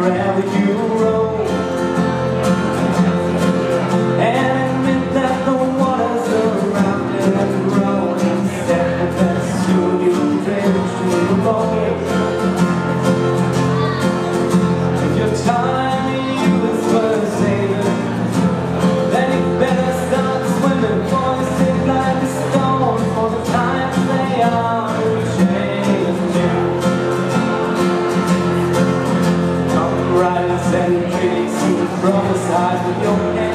wherever you roam. And admit that the waters around and round, except for that soon you'll drench to the bone. If your time in you is forsaken, then you better start swimming, for you sit like a stone, for the times they are changing. Riders and critics who prophesize with your name.